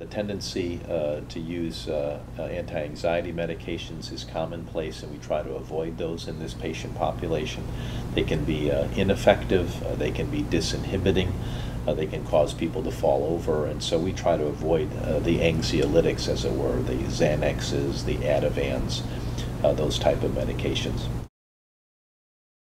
The tendency to use anti-anxiety medications is commonplace, and we try to avoid those in this patient population. They can be ineffective, they can be disinhibiting, they can cause people to fall over, and so we try to avoid the anxiolytics, as it were, the Xanaxes, the Ativans, those type of medications.